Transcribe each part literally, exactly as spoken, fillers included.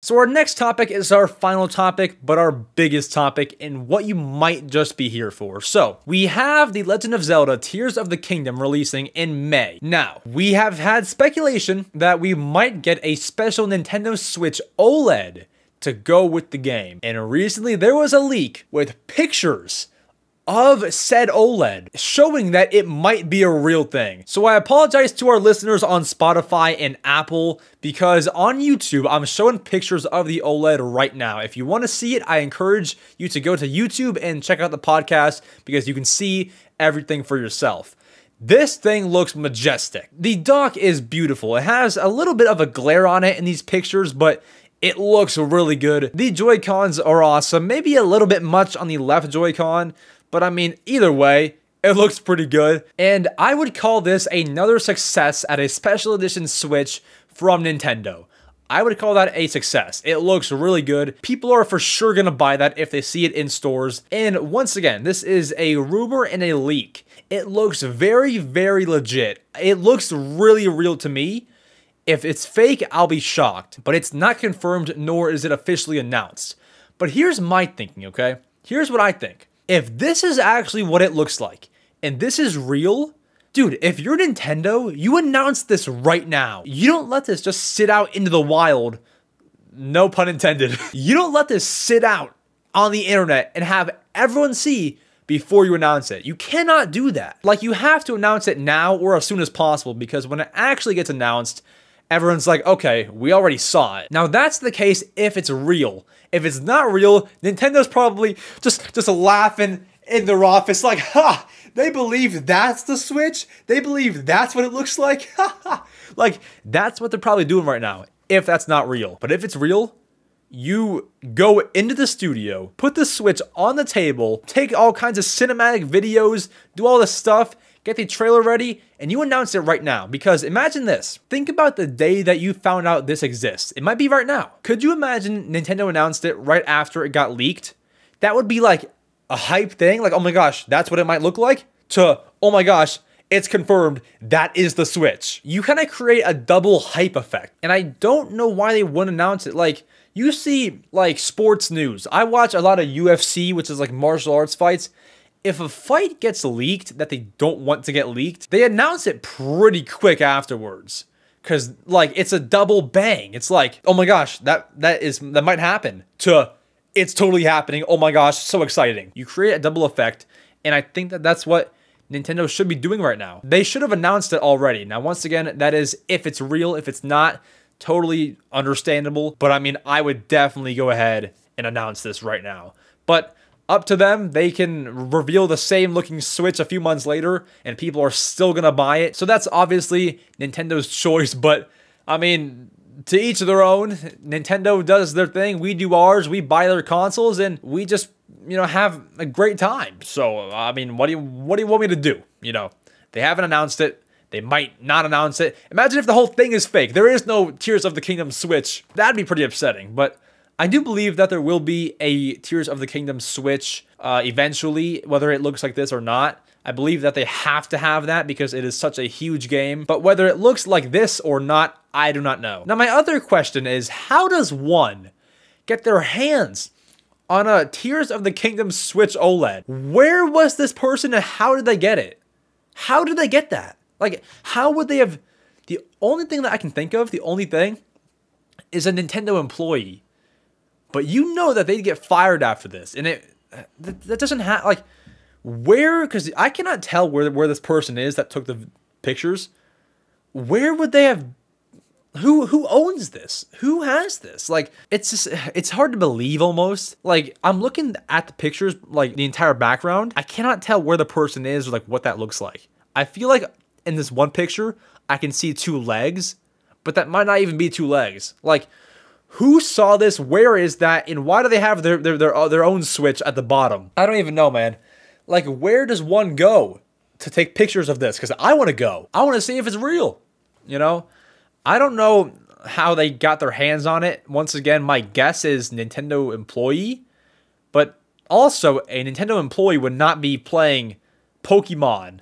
So our next topic is our final topic, but our biggest topic and what you might just be here for. So we have The Legend of Zelda: Tears of the Kingdom releasing in May. Now, we have had speculation that we might get a special Nintendo Switch OLED to go with the game. And recently there was a leak with pictures of said OLED, showing that it might be a real thing. So I apologize to our listeners on Spotify and Apple, because on YouTube, I'm showing pictures of the OLED right now. If you want to see it, I encourage you to go to YouTube and check out the podcast, because you can see everything for yourself. This thing looks majestic. The dock is beautiful. It has a little bit of a glare on it in these pictures, but it looks really good. The Joy-Cons are awesome. Maybe a little bit much on the left Joy-Con, but I mean, either way, it looks pretty good. And I would call this another success at a special edition Switch from Nintendo. I would call that a success. It looks really good. People are for sure gonna buy that if they see it in stores. And once again, this is a rumor and a leak. It looks very, very legit. It looks really real to me. If it's fake, I'll be shocked. But it's not confirmed, nor is it officially announced. But here's my thinking, okay? Here's what I think. If this is actually what it looks like, and this is real, dude, if you're Nintendo, you announce this right now. You don't let this just sit out into the wild, no pun intended. You don't let this sit out on the internet and have everyone see before you announce it. You cannot do that. Like, you have to announce it now or as soon as possible, because when it actually gets announced, everyone's like, okay, we already saw it. Now that's the case if it's real. If it's not real, Nintendo's probably just, just laughing in their office like, ha, they believe that's the Switch? They believe that's what it looks like? Ha ha. Like, that's what they're probably doing right now, if that's not real. But if it's real, you go into the studio, put the Switch on the table, take all kinds of cinematic videos, do all this stuff, get the trailer ready, and you announce it right now. Because imagine this. Think about the day that you found out this exists. It might be right now. Could you imagine Nintendo announced it right after it got leaked? That would be like a hype thing. Like, oh my gosh, that's what it might look like. To, oh my gosh, it's confirmed. That is the Switch. You kind of create a double hype effect. And I don't know why they wouldn't announce it. Like, you see, like, sports news. I watch a lot of U F C, which is like martial arts fights. If a fight gets leaked that they don't want to get leaked, they announce it pretty quick afterwards. Cause like, it's a double bang. It's like, oh my gosh, that that is that might happen, to it's totally happening. Oh my gosh, so exciting. You create a double effect, and I think that that's what Nintendo should be doing right now. They should have announced it already. Now, once again, that is if it's real. If it's not, totally understandable. But I mean, I would definitely go ahead and announce this right now. But up to them, they can reveal the same looking Switch a few months later, and people are still gonna buy it. So that's obviously Nintendo's choice, but I mean, to each their own. Nintendo does their thing, we do ours, we buy their consoles, and we just, you know, have a great time. So, I mean, what do you, what do you want me to do? You know, they haven't announced it. They might not announce it. Imagine if the whole thing is fake. There is no Tears of the Kingdom Switch. That'd be pretty upsetting, but I do believe that there will be a Tears of the Kingdom Switch uh, eventually, whether it looks like this or not. I believe that they have to have that because it is such a huge game. But whether it looks like this or not, I do not know. Now, my other question is, how does one get their hands on a Tears of the Kingdom Switch OLED? Where was this person and how did they get it? How did they get that? Like, how would they have... The only thing that I can think of, the only thing, is a Nintendo employee. But you know that they'd get fired after this. And it that, that doesn't have, like, where, because I cannot tell where where this person is that took the pictures. Where would they have, who who owns this? Who has this? Like, it's just, it's hard to believe almost. Like, I'm looking at the pictures, like, the entire background. I cannot tell where the person is or, like, what that looks like. I feel like in this one picture, I can see two legs, but that might not even be two legs. Like, who saw this? Where is that? And why do they have their, their their their own Switch at the bottom? I don't even know, man. Like, where does one go to take pictures of this? Because I want to go. I want to see if it's real, you know? I don't know how they got their hands on it. Once again, my guess is Nintendo employee. But also, a Nintendo employee would not be playing Pokemon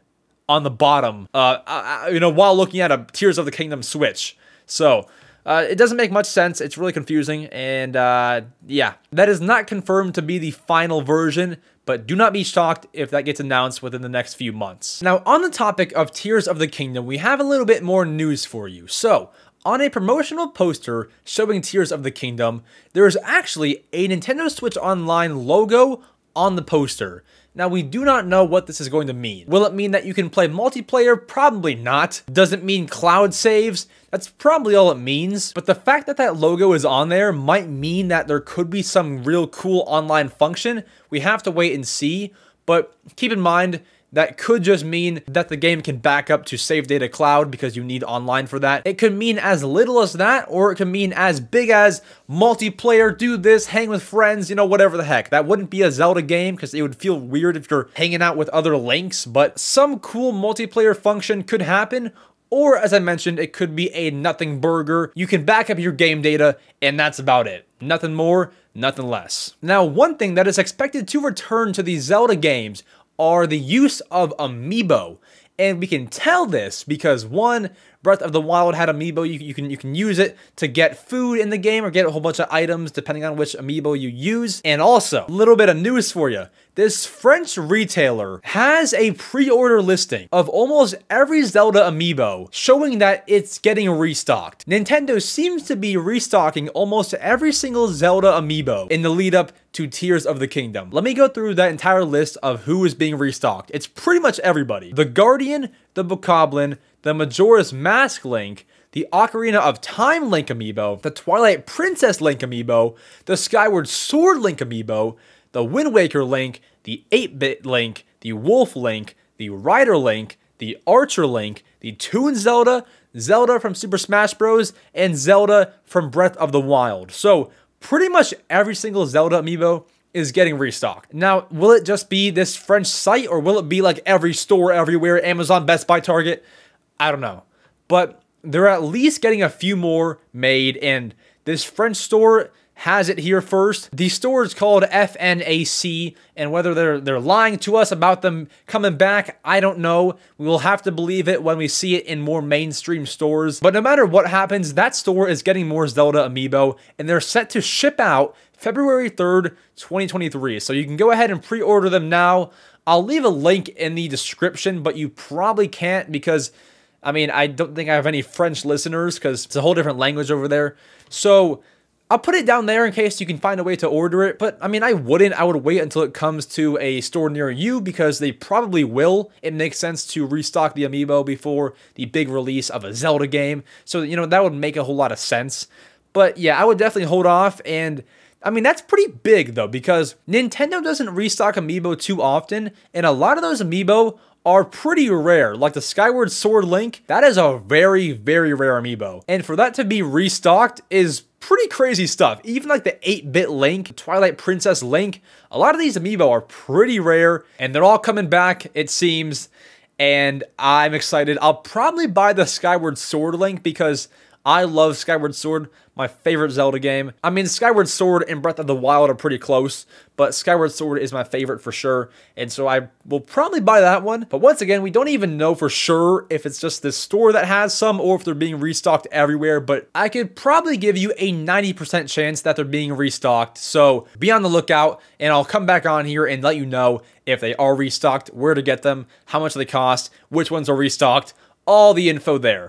on the bottom, uh, you know, while looking at a Tears of the Kingdom Switch. So... Uh, it doesn't make much sense. It's really confusing. And uh, yeah, that is not confirmed to be the final version, but do not be shocked if that gets announced within the next few months. Now, on the topic of Tears of the Kingdom, we have a little bit more news for you. So, on a promotional poster showing Tears of the Kingdom, there is actually a Nintendo Switch Online logo on the poster. Now, we do not know what this is going to mean. Will it mean that you can play multiplayer? Probably not. Does it mean cloud saves? That's probably all it means. But the fact that that logo is on there might mean that there could be some real cool online function. We have to wait and see. But keep in mind, that could just mean that the game can back up to save data cloud because you need online for that. It could mean as little as that, or it could mean as big as multiplayer, do this, hang with friends, you know, whatever the heck. That wouldn't be a Zelda game because it would feel weird if you're hanging out with other Links, but some cool multiplayer function could happen. Or, as I mentioned, it could be a nothing burger. You can back up your game data, and that's about it. Nothing more, nothing less. Now, one thing that is expected to return to the Zelda games are the use of amiibo. And we can tell this because, one, Breath of the Wild had amiibo. You, you can you can use it to get food in the game or get a whole bunch of items depending on which amiibo you use. And also, a little bit of news for you. This French retailer has a pre-order listing of almost every Zelda amiibo, showing that it's getting restocked. Nintendo seems to be restocking almost every single Zelda amiibo in the lead up to Tears of the Kingdom. Let me go through that entire list of who is being restocked. It's pretty much everybody. The Guardian, the Bokoblin, the Majora's Mask Link, the Ocarina of Time Link amiibo, the Twilight Princess Link amiibo, the Skyward Sword Link amiibo, the Wind Waker Link, the eight bit Link, the Wolf Link, the Rider Link, the Archer Link, the Toon Zelda, Zelda from Super Smash Bros., and Zelda from Breath of the Wild. So, pretty much every single Zelda amiibo is getting restocked. Now, will it just be this French site, or will it be like every store everywhere, Amazon, Best Buy, Target? I don't know. But they're at least getting a few more made, and this French store has it here first. The store is called F N A C, and whether they're they're lying to us about them coming back, I don't know. We will have to believe it when we see it in more mainstream stores. But no matter what happens, that store is getting more Zelda amiibo, and they're set to ship out February third, twenty twenty-three. So you can go ahead and pre-order them now. I'll leave a link in the description, but you probably can't because, I mean, I don't think I have any French listeners because it's a whole different language over there. So I'll put it down there in case you can find a way to order it, but I mean, I wouldn't. I would wait until it comes to a store near you because they probably will. It makes sense to restock the amiibo before the big release of a Zelda game. So, you know, that would make a whole lot of sense. But yeah, I would definitely hold off. And I mean, that's pretty big though, because Nintendo doesn't restock amiibo too often. And a lot of those amiibo are pretty rare, like the Skyward Sword Link. That is a very, very rare amiibo. And for that to be restocked is pretty crazy stuff. Even like the eight bit Link, Twilight Princess Link, a lot of these amiibo are pretty rare, and they're all coming back, it seems, and I'm excited. I'll probably buy the Skyward Sword Link because I love Skyward Sword, my favorite Zelda game. I mean, Skyward Sword and Breath of the Wild are pretty close, but Skyward Sword is my favorite for sure, and so I will probably buy that one. But once again, we don't even know for sure if it's just this store that has some or if they're being restocked everywhere, but I could probably give you a ninety percent chance that they're being restocked, so be on the lookout, and I'll come back on here and let you know if they are restocked, where to get them, how much they cost, which ones are restocked, all the info there.